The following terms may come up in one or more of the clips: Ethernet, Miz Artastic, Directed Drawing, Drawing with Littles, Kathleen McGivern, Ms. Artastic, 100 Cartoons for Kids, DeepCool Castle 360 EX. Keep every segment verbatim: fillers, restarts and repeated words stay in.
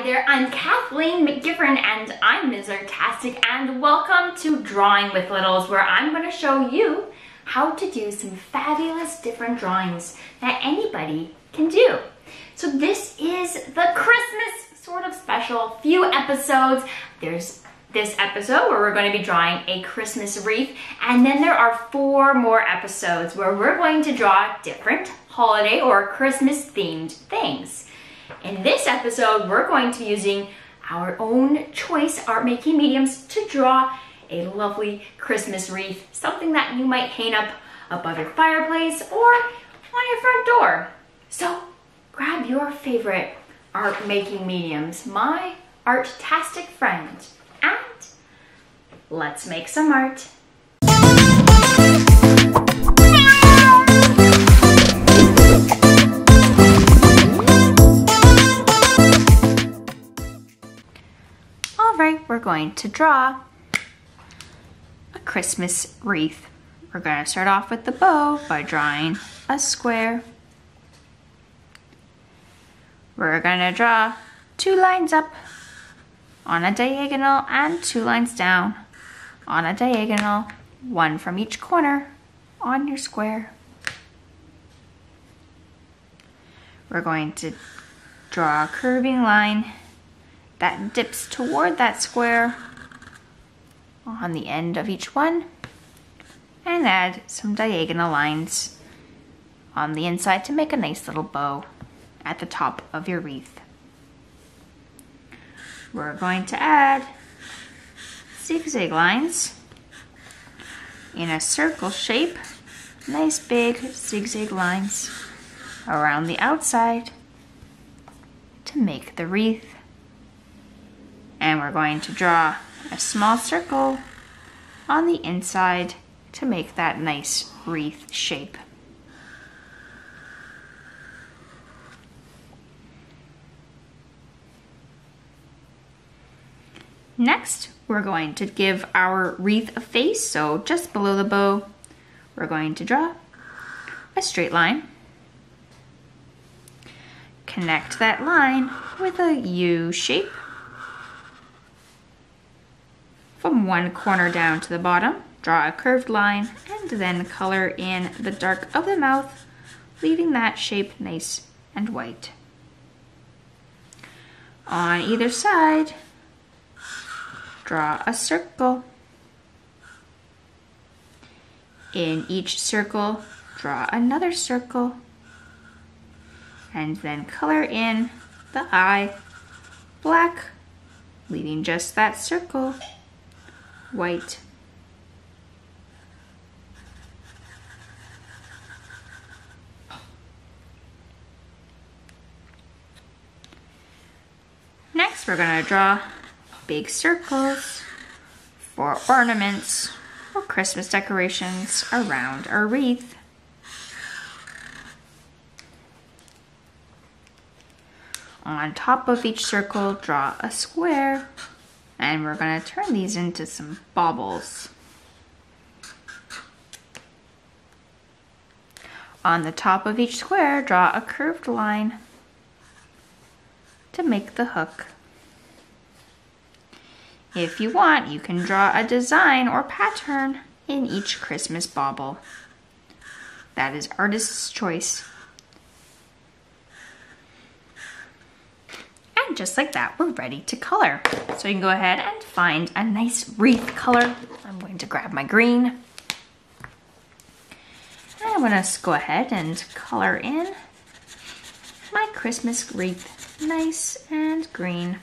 Hi there, I'm Kathleen McGivern and I'm Miz Artastic, and welcome to Drawing with Littles, where I'm going to show you how to do some fabulous different drawings that anybody can do. So this is the Christmas sort of special, few episodes. There's this episode where we're going to be drawing a Christmas wreath, and then there are four more episodes where we're going to draw different holiday or Christmas themed things. In this episode, we're going to be using our own choice art making mediums to draw a lovely Christmas wreath, something that you might hang up above your fireplace or on your front door. So grab your favorite art making mediums, my Artastic friend, and let's make some art. We're going to draw a Christmas wreath. We're going to start off with the bow by drawing a square. We're going to draw two lines up on a diagonal and two lines down on a diagonal, one from each corner on your square. We're going to draw a curving line that dips toward that square on the end of each one, and add some diagonal lines on the inside to make a nice little bow at the top of your wreath. We're going to add zigzag lines in a circle shape, nice big zigzag lines around the outside to make the wreath. And we're going to draw a small circle on the inside to make that nice wreath shape. Next, we're going to give our wreath a face, so just below the bow, we're going to draw a straight line. Connect that line with a U shape from one corner down to the bottom. Draw a curved line and then color in the dark of the mouth, leaving that shape nice and white. On either side, draw a circle. In each circle, draw another circle, and then color in the eye black, leaving just that circle white. Next, we're going to draw big circles for ornaments or Christmas decorations around our wreath. On top of each circle, draw a square. And we're going to turn these into some baubles. On the top of each square, draw a curved line to make the hook. If you want, you can draw a design or pattern in each Christmas bauble. That is artist's choice. Just like that, we're ready to color. So you can go ahead and find a nice wreath color. I'm going to grab my green. And I'm gonna go ahead and color in my Christmas wreath, nice and green.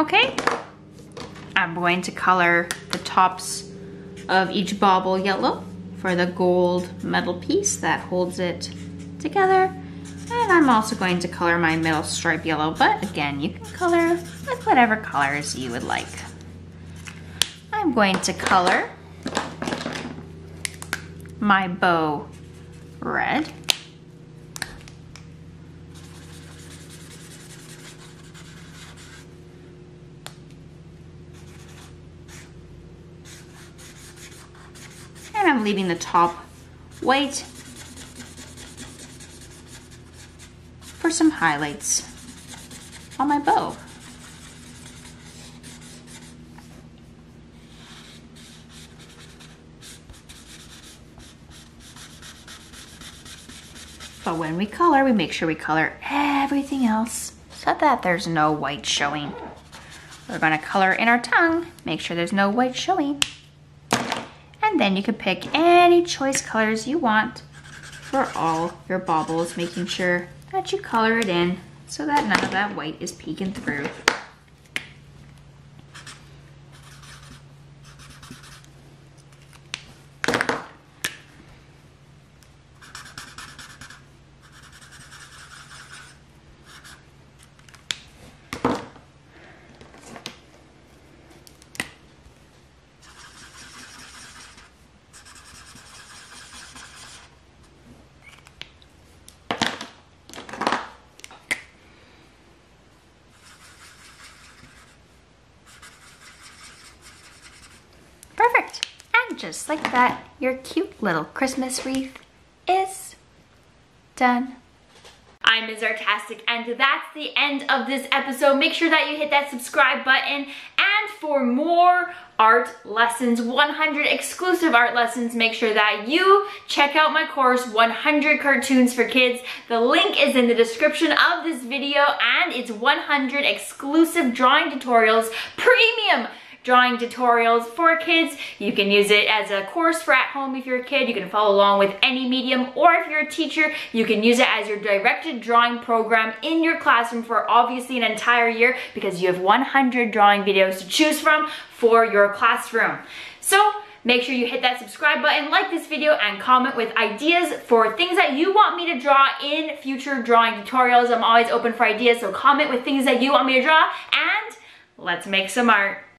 Okay, I'm going to color the tops of each bauble yellow for the gold metal piece that holds it together. And I'm also going to color my middle stripe yellow, but again, you can color with whatever colors you would like. I'm going to color my bow red. And I'm leaving the top white for some highlights on my bow. But when we color, we make sure we color everything else so that there's no white showing. We're gonna color in our tongue, make sure there's no white showing. And then you can pick any choice colors you want for all your baubles, making sure that you color it in so that none of that white is peeking through. Just like that, your cute little Christmas wreath is done. I'm Miz Artastic, and that's the end of this episode. Make sure that you hit that subscribe button, and for more art lessons, one hundred exclusive art lessons, make sure that you check out my course, one hundred Cartoons for Kids. The link is in the description of this video, and it's one hundred exclusive drawing tutorials, premium drawing tutorials for kids. You can use it as a course for at home if you're a kid. You can follow along with any medium, or if you're a teacher, you can use it as your directed drawing program in your classroom for obviously an entire year, because you have one hundred drawing videos to choose from for your classroom. So make sure you hit that subscribe button, like this video, and comment with ideas for things that you want me to draw in future drawing tutorials. I'm always open for ideas, so comment with things that you want me to draw, and let's make some art.